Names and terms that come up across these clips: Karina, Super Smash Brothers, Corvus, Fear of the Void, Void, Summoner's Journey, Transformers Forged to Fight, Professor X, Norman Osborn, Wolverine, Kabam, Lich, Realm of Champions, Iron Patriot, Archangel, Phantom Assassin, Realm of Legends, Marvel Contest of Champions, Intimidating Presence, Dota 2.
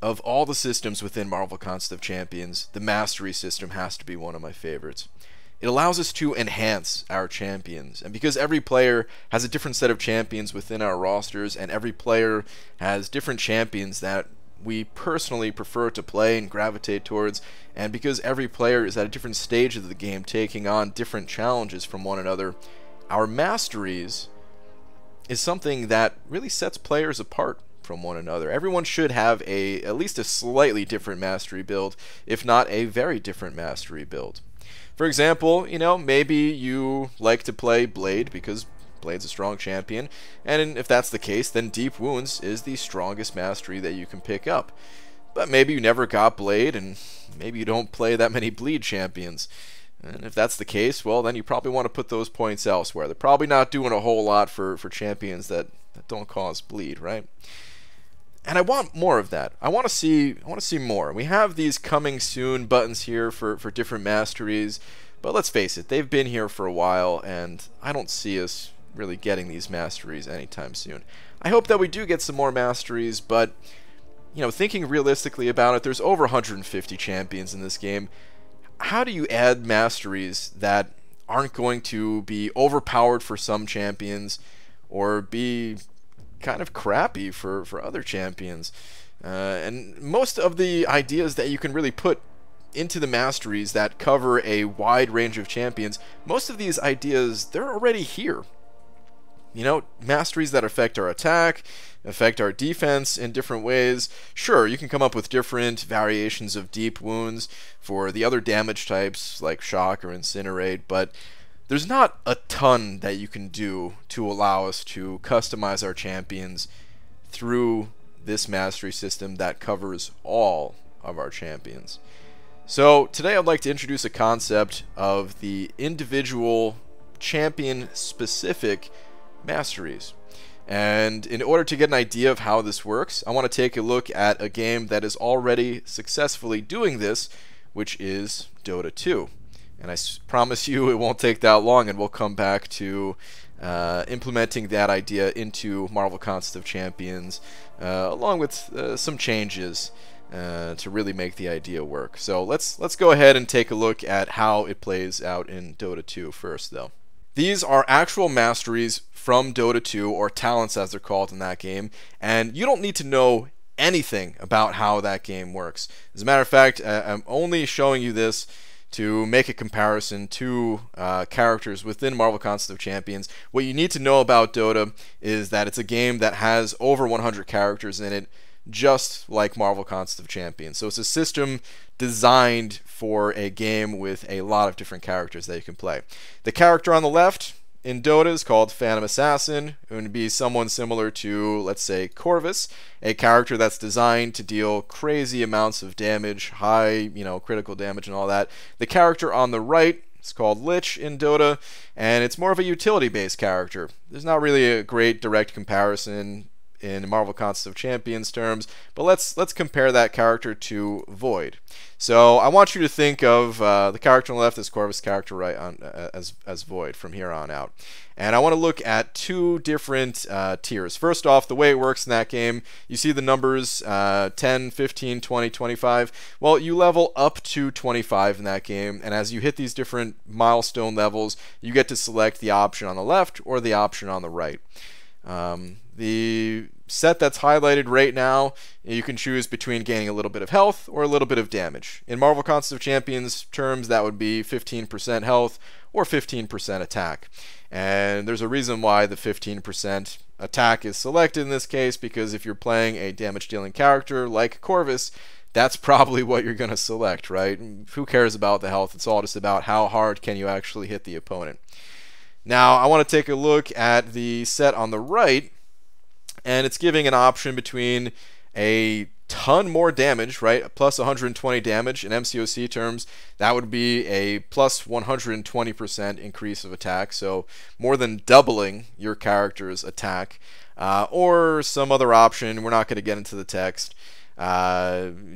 Of all the systems within Marvel Contest of Champions, the Mastery system has to be one of my favorites. It allows us to enhance our champions, and because every player has a different set of champions within our rosters, and every player has different champions that we personally prefer to play and gravitate towards, and because every player is at a different stage of the game taking on different challenges from one another, our masteries is something that really sets players apart from one another. Everyone should have at least a slightly different mastery build, if not a very different mastery build. For example, you know, maybe you like to play Blade because Blade's a strong champion, and if that's the case, then Deep Wounds is the strongest mastery that you can pick up. But maybe you never got Blade, and maybe you don't play that many Bleed champions. And if that's the case, well, then you probably want to put those points elsewhere. They're probably not doing a whole lot for champions that don't cause bleed, right? And I want more of that. I want to see more. We have these coming soon buttons here for different masteries, but let's face it, they've been here for a while, and I don't see us really getting these masteries anytime soon. I hope that we do get some more masteries, but you know, thinking realistically about it, there's over 150 champions in this game. How do you add masteries that aren't going to be overpowered for some champions or be kind of crappy for other champions? And most of the ideas that you can really put into the masteries that cover a wide range of champions, most of these ideas, they're already here. You know, masteries that affect our attack, affect our defense in different ways. Sure, you can come up with different variations of deep wounds for the other damage types like shock or incinerate, but there's not a ton that you can do to allow us to customize our champions through this mastery system that covers all of our champions. So today I'd like to introduce a concept of the individual champion-specific masteries. And in order to get an idea of how this works, I want to take a look at a game that is already successfully doing this, which is Dota 2. And I promise you it won't take that long, and we'll come back to implementing that idea into Marvel Contest of Champions, along with some changes to really make the idea work. So let's go ahead and take a look at how it plays out in Dota 2 first, though. These are actual masteries from Dota 2, or talents as they're called in that game, and you don't need to know anything about how that game works. As a matter of fact, I'm only showing you this to make a comparison to characters within Marvel Contest of Champions. What you need to know about Dota is that it's a game that has over 100 characters in it, just like Marvel Contest of Champions. So it's a system designed for a game with a lot of different characters that you can play. The character on the left in Dota is called Phantom Assassin. It would be someone similar to, let's say, Corvus, a character that's designed to deal crazy amounts of damage, high, you know, critical damage and all that. The character on the right is called Lich in Dota, and it's more of a utility-based character. There's not really a great direct comparison in Marvel Contest of Champions terms, but let's compare that character to Void. So I want you to think of the character on the left as Corvus, character right on as Void from here on out. And I want to look at two different tiers. First off, the way it works in that game, you see the numbers 10, 15, 20, 25. Well, you level up to 25 in that game, and as you hit these different milestone levels, you get to select the option on the left or the option on the right. The set that's highlighted right now, you can choose between gaining a little bit of health or a little bit of damage. In Marvel Contest of Champions terms, that would be 15% health or 15% attack. And there's a reason why the 15% attack is selected in this case, because if you're playing a damage dealing character like Corvus, that's probably what you're going to select, right? Who cares about the health? It's all just about how hard can you actually hit the opponent. Now, I want to take a look at the set on the right, and it's giving an option between a ton more damage, right? Plus 120 damage in MCOC terms. That would be a plus 120% increase of attack, so more than doubling your character's attack. Or some other option, we're not going to get into the text.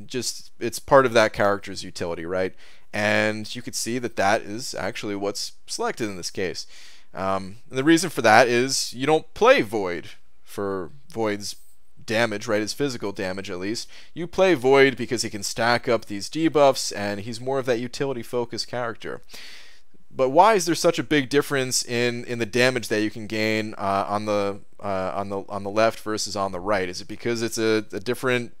Just it's part of that character's utility, right? And you could see that that is actually what's selected in this case. And the reason for that is you don't play Void for Void's damage, right? His physical damage, at least. You play Void because he can stack up these debuffs, and he's more of that utility-focused character. But why is there such a big difference in the damage that you can gain on the left versus on the right? Is it because it's a different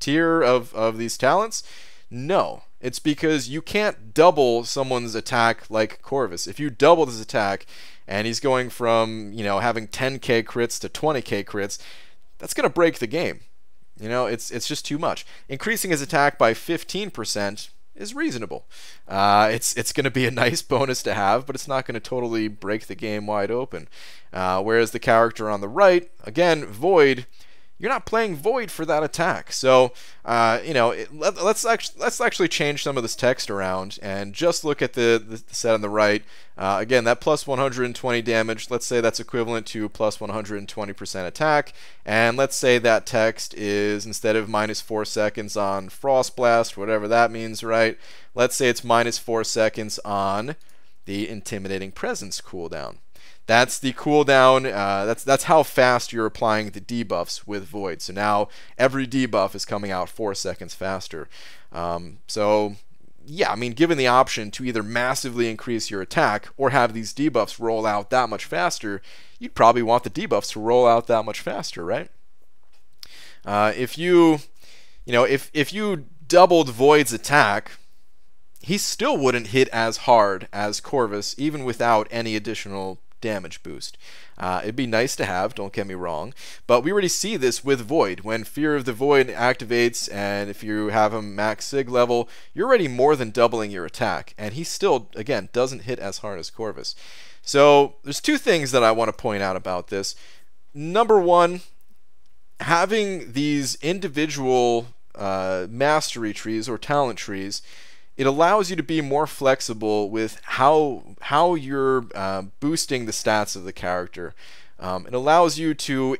tier of these talents? No. It's because you can't double someone's attack like Corvus. If you double his attack and he's going from, you know, having 10k crits to 20k crits, that's going to break the game. You know, it's just too much. Increasing his attack by 15% is reasonable. It's going to be a nice bonus to have, but it's not going to totally break the game wide open. Whereas the character on the right, again, Void, you're not playing Void for that attack. So, you know, let's actually change some of this text around and just look at the set on the right. Again, that plus 120 damage, let's say that's equivalent to plus 120% attack. And let's say that text is, instead of minus 4 seconds on Frostblast, whatever that means, right? Let's say it's minus 4 seconds on the Intimidating Presence cooldown. That's the cooldown, that's how fast you're applying the debuffs with Void. So now every debuff is coming out 4 seconds faster. So yeah, I mean, given the option to either massively increase your attack or have these debuffs roll out that much faster, you'd probably want the debuffs to roll out that much faster, right? If you doubled Void's attack, he still wouldn't hit as hard as Corvus, even without any additional damage boost. It'd be nice to have, don't get me wrong, but we already see this with Void. When Fear of the Void activates, and if you have him max sig level, you're already more than doubling your attack, and he still, again, doesn't hit as hard as Corvus. So there's two things that I want to point out about this. Number one, having these individual mastery trees or talent trees, it allows you to be more flexible with how you're boosting the stats of the character. It allows you to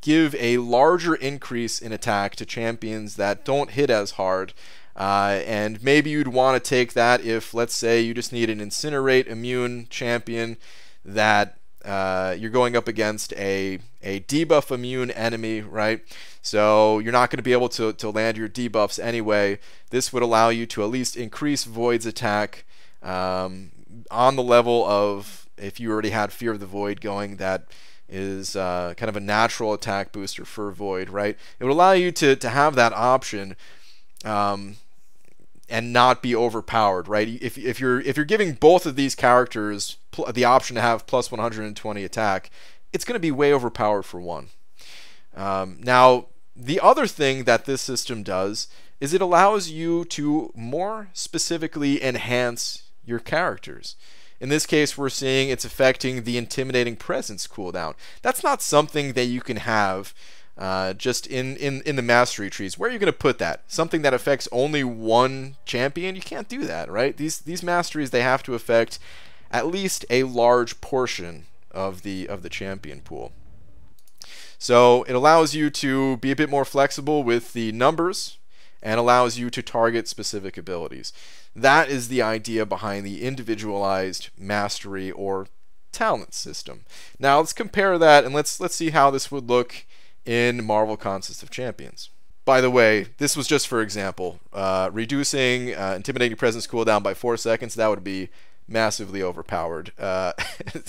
give a larger increase in attack to champions that don't hit as hard. And maybe you'd want to take that if, let's say, you just need an incinerate immune champion that you're going up against a debuff immune enemy, right? So you're not going to be able to land your debuffs anyway. This would allow you to at least increase Void's attack on the level of, if you already had Fear of the Void going, that is kind of a natural attack booster for Void, right? It would allow you to have that option and not be overpowered, right? If you're giving both of these characters the option to have plus 120 attack, it's going to be way overpowered for one. Now, the other thing that this system does is it allows you to more specifically enhance your characters. In this case, we're seeing it's affecting the Intimidating Presence cooldown. That's not something that you can have just in the mastery trees. Where are you going to put that? Something that affects only one champion? You can't do that, right? These masteries, they have to affect at least a large portion of the champion pool. So it allows you to be a bit more flexible with the numbers and allows you to target specific abilities. That is the idea behind the individualized mastery or talent system. Now let's compare that and let's see how this would look in Marvel Contest of Champions. By the way, this was just for example. Reducing Intimidating Presence cooldown by 4 seconds, that would be massively overpowered.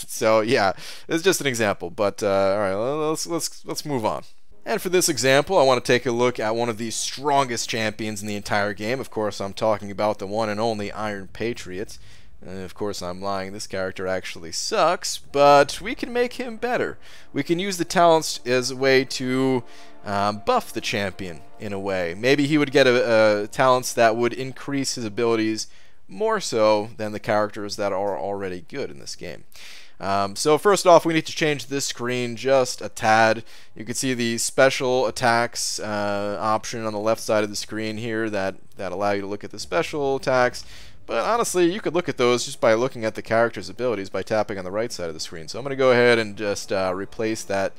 So yeah, it's just an example, but all right, let's move on. And for this example, I want to take a look at one of the strongest champions in the entire game. Of course, I'm talking about the one and only Iron Patriot. And of course, I'm lying. This character actually sucks, but we can make him better. We can use the talents as a way to buff the champion in a way. Maybe he would get a talents that would increase his abilities more so than the characters that are already good in this game. So first off, we need to change this screen just a tad. You can see the special attacks option on the left side of the screen here that allow you to look at the special attacks. But honestly, you could look at those just by looking at the character's abilities by tapping on the right side of the screen. So I'm going to go ahead and just replace that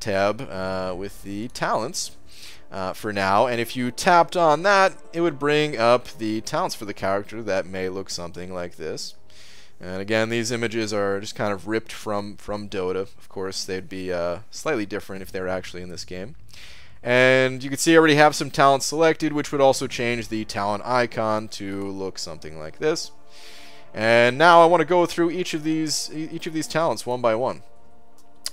tab with the talents for now. And if you tapped on that, it would bring up the talents for the character that may look something like this. And again, these images are just kind of ripped from Dota. Of course, they'd be slightly different if they were actually in this game. And you can see I already have some talents selected, which would also change the talent icon to look something like this. And now I want to go through each of these talents one by one.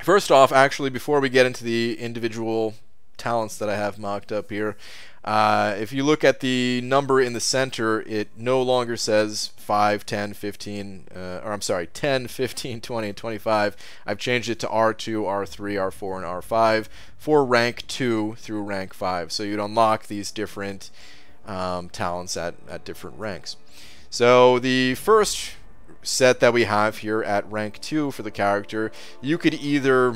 First off, actually, before we get into the individual talents that I have mocked up here, if you look at the number in the center, it no longer says 5, 10, 15, or I'm sorry, 10, 15, 20, and 25. I've changed it to R2, R3, R4, and R5 for rank 2 through rank 5. So you'd unlock these different talents at different ranks. So the first set that we have here at rank 2 for the character, you could either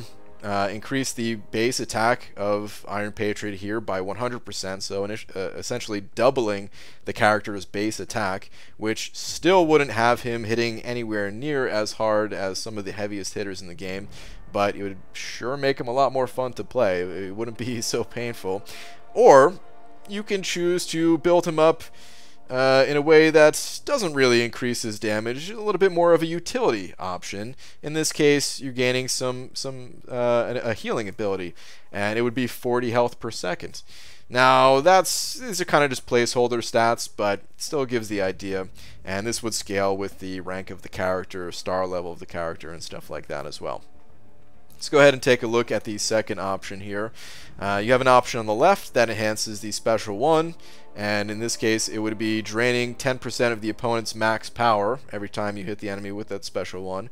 increase the base attack of Iron Patriot here by 100%, so essentially doubling the character's base attack, which still wouldn't have him hitting anywhere near as hard as some of the heaviest hitters in the game, but it would sure make him a lot more fun to play. It wouldn't be so painful. Or you can choose to build him up in a way that doesn't really increase his damage, a little bit more of a utility option. In this case, you're gaining a healing ability, and it would be 40 health per second. Now, these are kind of just placeholder stats, but still gives the idea, and this would scale with the rank of the character, star level of the character, and stuff like that as well. Let's go ahead and take a look at the second option here. You have an option on the left that enhances the special one, and in this case it would be draining 10% of the opponent's max power every time you hit the enemy with that special one.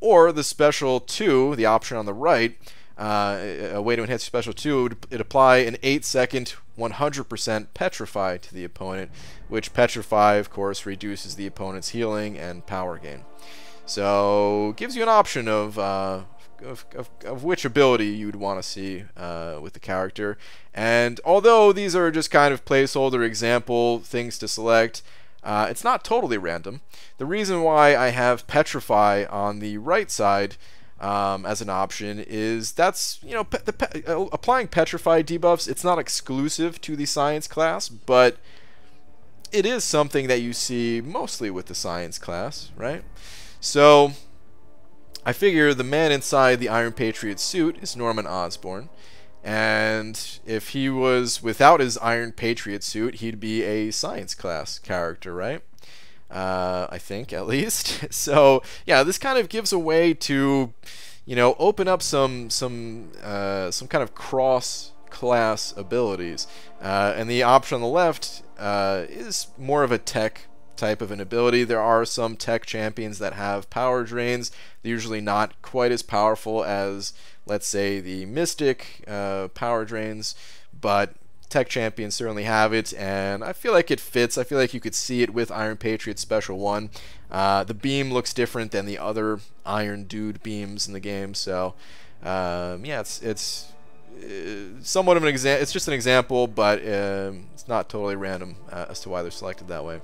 Or the special 2, the option on the right, a way to enhance special 2, it would apply an 8-second 100% petrify to the opponent, which petrify of course reduces the opponent's healing and power gain. So gives you an option of which ability you'd want to see with the character. And although these are just kind of placeholder example things to select, it's not totally random. The reason why I have Petrify on the right side as an option is that's, you know, applying Petrify debuffs, it's not exclusive to the science class, but it is something that you see mostly with the science class, right? So I figure the man inside the Iron Patriot suit is Norman Osborn, and if he was without his Iron Patriot suit, he'd be a science class character, right? I think, at least. So, yeah, this kind of gives a way to, you know, open up some kind of cross-class abilities. And the option on the left is more of a tech type of an ability. There are some tech champions that have power drains. They're usually not quite as powerful as, let's say, the Mystic power drains, but tech champions certainly have it, and I feel like it fits. I feel like you could see it with Iron Patriot Special 1. The beam looks different than the other Iron Dude beams in the game, so yeah, it's somewhat of an example. It's just an example, but it's not totally random as to why they're selected that way.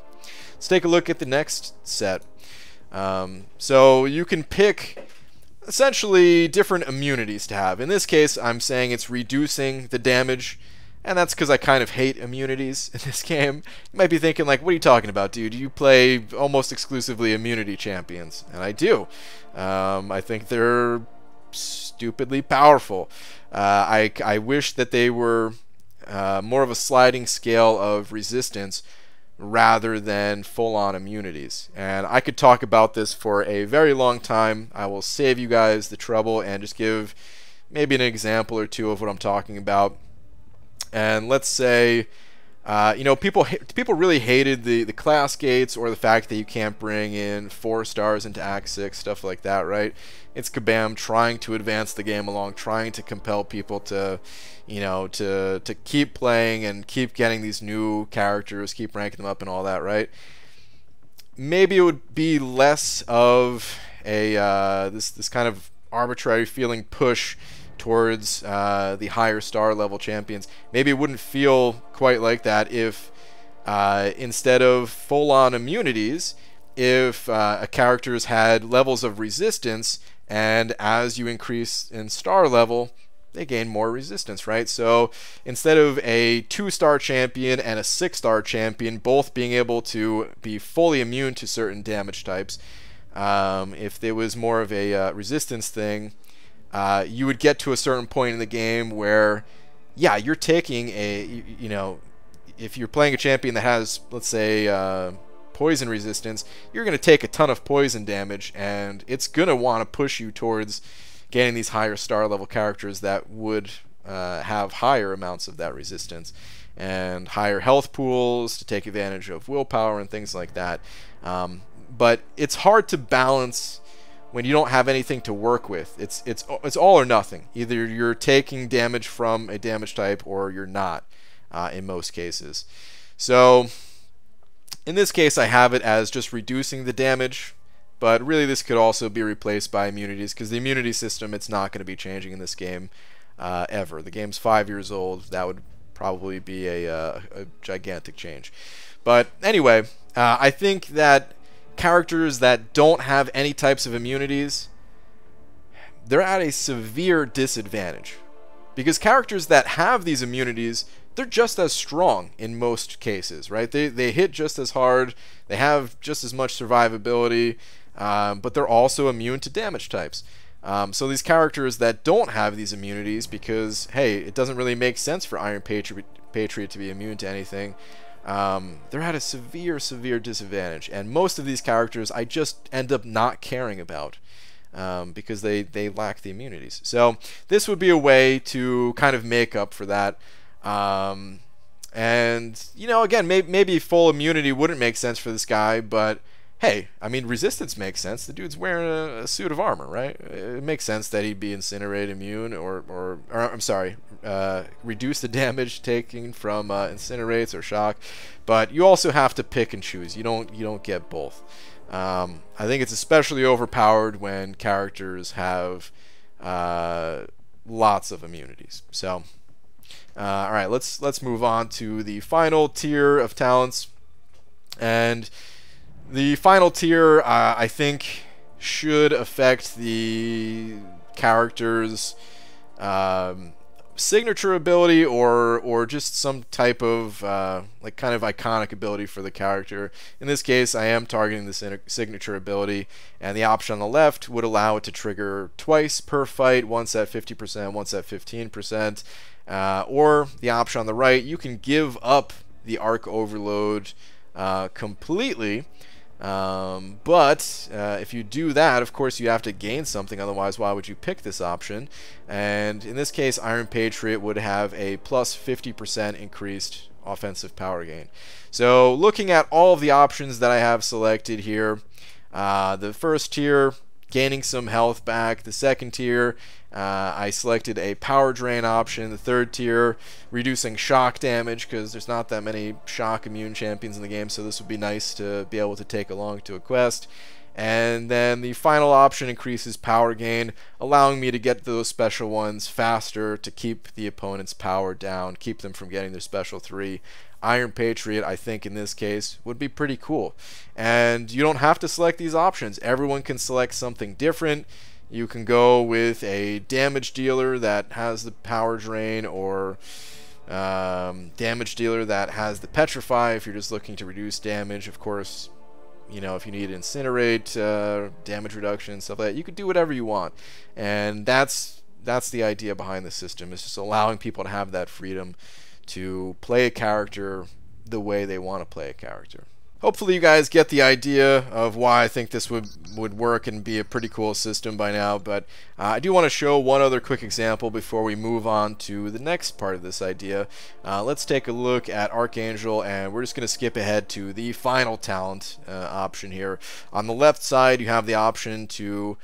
Let's take a look at the next set. So you can pick essentially different immunities to have. In this case, I'm saying it's reducing the damage, and that's because I kind of hate immunities in this game. You might be thinking, like, what are you talking about, dude? You play almost exclusively immunity champions, and I do. I think they're stupidly powerful. I wish that they were more of a sliding scale of resistance rather than full-on immunities. And I could talk about this for a very long time. I will save you guys the trouble and just give maybe an example or two of what I'm talking about. And let's say, you know, people really hated the class gates or the fact that you can't bring in 4 stars into Act 6, stuff like that, right? It's Kabam trying to advance the game along, trying to compel people to, you know, to keep playing and keep getting these new characters, keep ranking them up and all that, right? Maybe it would be less of a this kind of arbitrary feeling push towards the higher star level champions. Maybe it wouldn't feel quite like that if instead of full-on immunities, if a character's had levels of resistance, and as you increase in star level, they gain more resistance, right? So instead of a 2-star champion and a 6-star champion both being able to be fully immune to certain damage types, If there was more of a resistance thing, you would get to a certain point in the game where, yeah, you're taking a, you know, if you're playing a champion that has, let's say, poison resistance, you're going to take a ton of poison damage, and it's going to want to push you towards getting these higher star level characters that would have higher amounts of that resistance and higher health pools to take advantage of willpower and things like that. But it's hard to balance when you don't have anything to work with. It's all or nothing. Either you're taking damage from a damage type or you're not, in most cases. So in this case, I have it as just reducing the damage, but really this could also be replaced by immunities, because the immunity system, it's not going to be changing in this game ever. The game's 5 years old. That would probably be a gigantic change. But anyway, I think that characters that don't have any types of immunities, they're at a severe disadvantage, because characters that have these immunities, they're just as strong in most cases, right? They hit just as hard, they have just as much survivability, but they're also immune to damage types. So these characters that don't have these immunities, because hey, it doesn't really make sense for Iron Patriot to be immune to anything, they're at a severe disadvantage, and most of these characters I just end up not caring about because they lack the immunities. So this would be a way to kind of make up for that, and you know, again, maybe full immunity wouldn't make sense for this guy, but hey, I mean, resistance makes sense. The dude's wearing a suit of armor, right? It makes sense that he'd be incinerate immune, or I'm sorry, reduce the damage taken from incinerates or shock. But you also have to pick and choose. You don't get both. I think it's especially overpowered when characters have lots of immunities. So, all right, let's move on to the final tier of talents. And the final tier, I think, should affect the character's signature ability, or just some type of like kind of iconic ability for the character. In this case, I am targeting the signature ability, and the option on the left would allow it to trigger twice per fight, once at 50%, once at 15%. Or the option on the right, you can give up the Arc Overload completely. But if you do that, of course, you have to gain something. Otherwise, why would you pick this option? And in this case, Iron Patriot would have a plus 50% increased offensive power gain. So looking at all of the options that I have selected here, the first tier, gaining some health back. The second tier, I selected a power drain option. The third tier, reducing shock damage, because there's not that many shock immune champions in the game, so this would be nice to be able to take along to a quest. And then the final option increases power gain, allowing me to get those special ones faster to keep the opponent's power down, keep them from getting their special 3. Iron Patriot, I think, in this case, would be pretty cool. And you don't have to select these options. Everyone can select something different. You can go with a damage dealer that has the power drain, or damage dealer that has the petrify if you're just looking to reduce damage. Of course, you know, if you need incinerate, damage reduction, stuff like that, you could do whatever you want. And that's the idea behind the system. It's just allowing people to have that freedom to play a character the way they want to play a character. Hopefully you guys get the idea of why I think this would work and be a pretty cool system by now, but I do want to show one other quick example before we move on to the next part of this idea. Let's take a look at Archangel, and we're just going to skip ahead to the final talent option here. On the left side, you have the option to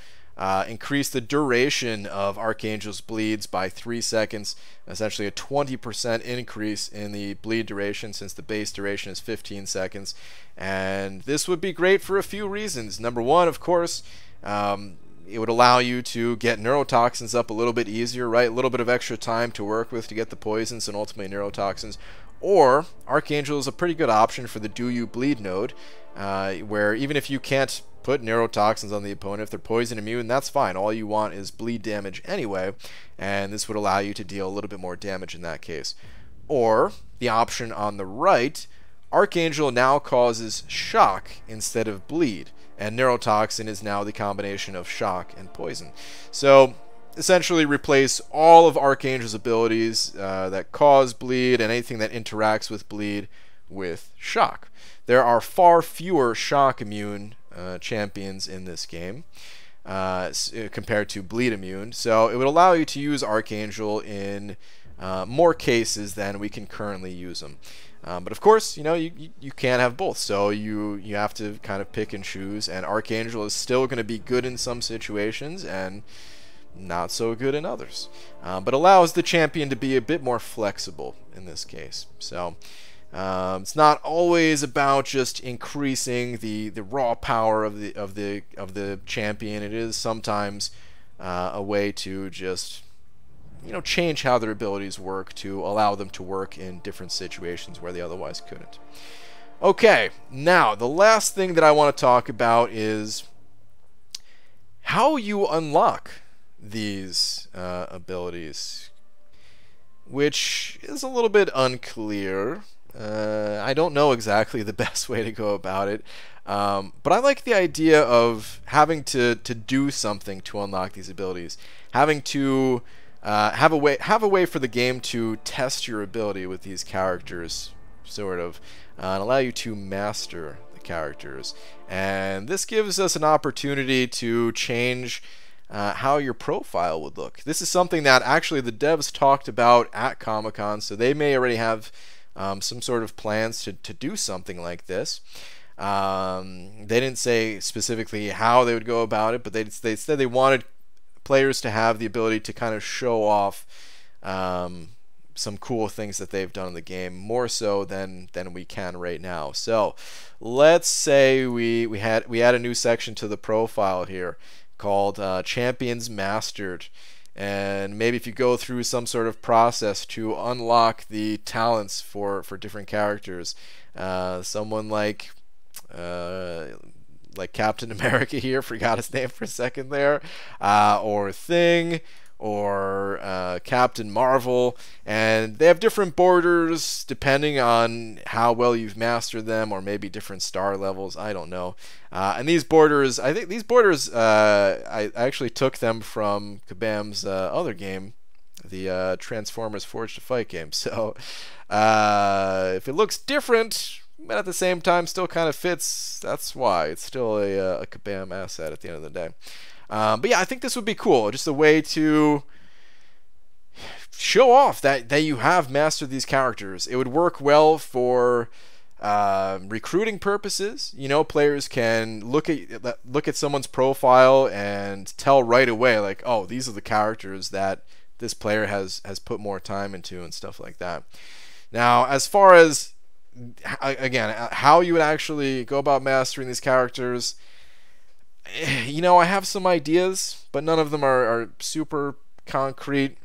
increase the duration of Archangel's bleeds by 3 seconds, essentially a 20% increase in the bleed duration, since the base duration is 15 seconds. And this would be great for a few reasons. Number one, of course, it would allow you to get neurotoxins up a little bit easier, right? A little bit of extra time to work with to get the poisons and ultimately neurotoxins. Or Archangel is a pretty good option for the Do You Bleed node, where even if you can't put neurotoxins on the opponent, if they're poison immune, that's fine. All you want is bleed damage anyway, and this would allow you to deal a little bit more damage in that case. Or the option on the right, Archangel now causes shock instead of bleed, and neurotoxin is now the combination of shock and poison. So essentially replace all of Archangel's abilities that cause bleed and anything that interacts with bleed with shock. There are far fewer shock immune champions in this game compared to bleed immune, so it would allow you to use Archangel in more cases than we can currently use them. But of course, you know, you can't have both, so you have to kind of pick and choose, and Archangel is still going to be good in some situations and not so good in others, but allows the champion to be a bit more flexible in this case. So it's not always about just increasing the raw power of the champion. It is sometimes a way to just, you know, change how their abilities work to allow them to work in different situations where they otherwise couldn't. Okay, now the last thing that I want to talk about is how you unlock these abilities, which is a little bit unclear. I don't know exactly the best way to go about it, but I like the idea of having to do something to unlock these abilities, having to have a way for the game to test your ability with these characters, sort of, and allow you to master the characters. And this gives us an opportunity to change how your profile would look. This is something that actually the devs talked about at Comic-Con, so they may already have some sort of plans to do something like this. They didn't say specifically how they would go about it, but they said they wanted players to have the ability to kind of show off some cool things that they've done in the game, more so than we can right now. So let's say we add a new section to the profile here called Champions Mastered, and maybe if you go through some sort of process to unlock the talents for different characters, someone like Captain America here, forgot his name for a second there, or Thing, or Captain Marvel, and they have different borders depending on how well you've mastered them, or maybe different star levels, I don't know. And these borders, I think these borders, I actually took them from Kabam's other game, the Transformers Forged to Fight game. So if it looks different, but at the same time still kind of fits, that's why. It's still a Kabam asset at the end of the day. But yeah, I think this would be cool. Just a way to show off that you have mastered these characters. It would work well for recruiting purposes. You know, players can look at someone's profile and tell right away, like, oh, these are the characters that this player has put more time into and stuff like that. Now, as far as, again, how you would actually go about mastering these characters, you know, I have some ideas, but none of them are super concrete.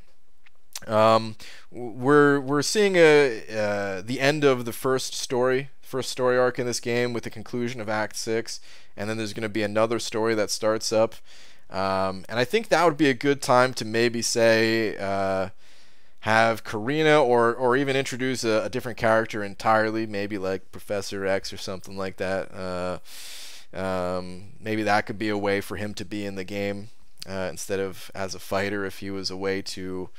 We're seeing the end of the first story arc in this game with the conclusion of Act 6, and then there's going to be another story that starts up. And I think that would be a good time to maybe say have Karina or even introduce a different character entirely, maybe like Professor X or something like that. Maybe that could be a way for him to be in the game instead of as a fighter, if he was a way to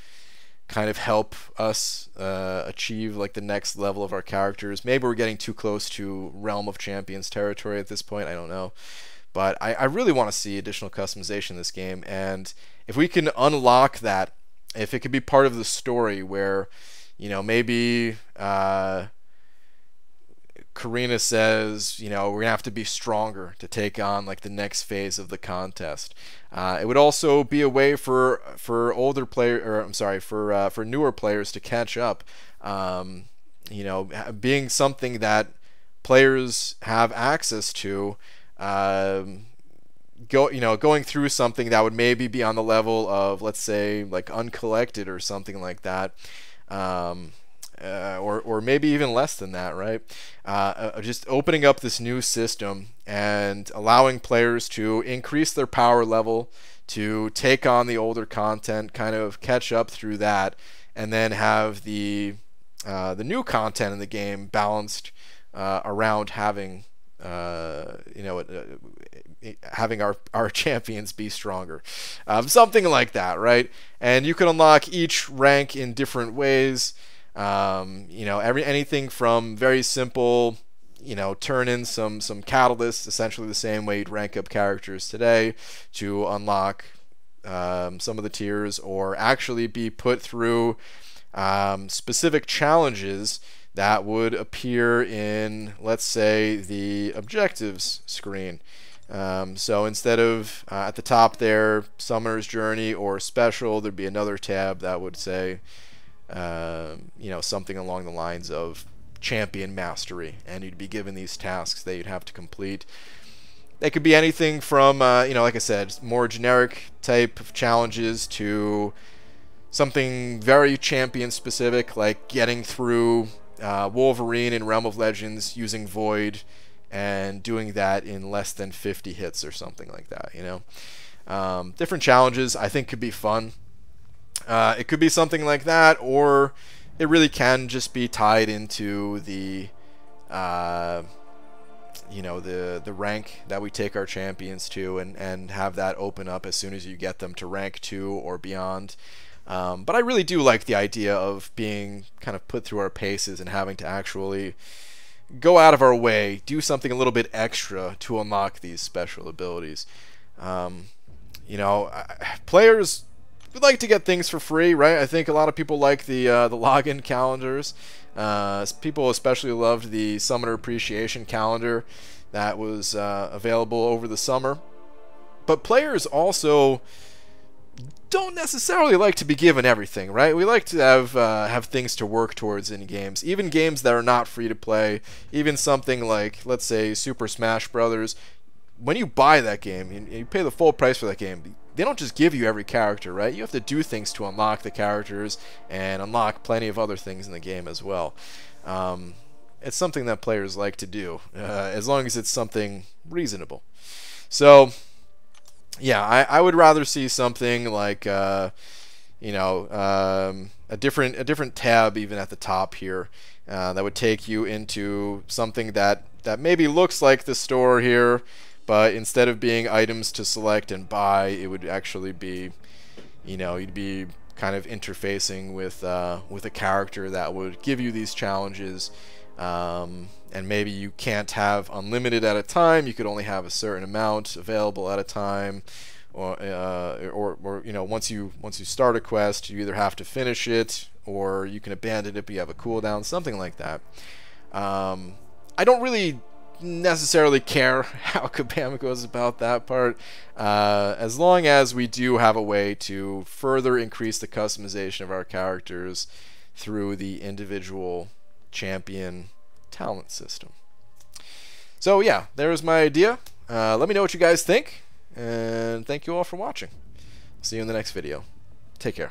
kind of help us achieve like the next level of our characters. Maybe we're getting too close to Realm of Champions territory at this point, I don't know. But I really want to see additional customization in this game, and if we can unlock that, if it could be part of the story where, you know, maybe Karina says, you know, we're gonna have to be stronger to take on like the next phase of the contest. It would also be a way for older player, or I'm sorry, for newer players to catch up. You know, being something that players have access to. Going through something that would maybe be on the level of, let's say, like Uncollected or something like that. Or maybe even less than that, right? Just opening up this new system and allowing players to increase their power level, to take on the older content, kind of catch up through that, and then have the new content in the game balanced around having having our champions be stronger, something like that, right? And you can unlock each rank in different ways. Anything from very simple, turn in some catalysts, essentially the same way you'd rank up characters today, to unlock some of the tiers, or actually be put through specific challenges that would appear in, let's say, the objectives screen. So instead of at the top there, Summoner's Journey or Special, there'd be another tab that would say, something along the lines of Champion Mastery, and you'd be given these tasks that you'd have to complete. They could be anything from, like I said, more generic type of challenges to something very champion-specific, like getting through Wolverine in Realm of Legends using Void and doing that in less than 50 hits or something like that, different challenges I think could be fun. It could be something like that, or it really can just be tied into the the rank that we take our champions to, and have that open up as soon as you get them to rank 2 or beyond. But I really do like the idea of being kind of put through our paces and having to actually go out of our way, do something a little bit extra to unlock these special abilities. Players would like to get things for free, right? I think a lot of people like the login calendars. People especially loved the Summoner Appreciation Calendar that was available over the summer. But players also don't necessarily like to be given everything, right? We like to have things to work towards in games, even games that are not free to play. Even something like, let's say, Super Smash Brothers. When you buy that game, you pay the full price for that game. They don't just give you every character, right? You have to do things to unlock the characters and unlock plenty of other things in the game as well. It's something that players like to do, as long as it's something reasonable. So yeah, I would rather see something like, a different tab even at the top here that would take you into something that maybe looks like the store here, but instead of being items to select and buy, it would actually be, you'd be kind of interfacing with a character that would give you these challenges. And maybe you can't have unlimited at a time. You could only have a certain amount available at a time, or once you start a quest, you either have to finish it or you can abandon it, but you have a cooldown, something like that. I don't really necessarily care how Kabam goes about that part, as long as we do have a way to further increase the customization of our characters through the individual champion talent system. So yeah, there's my idea. Let me know what you guys think, and thank you all for watching. See you in the next video. Take care.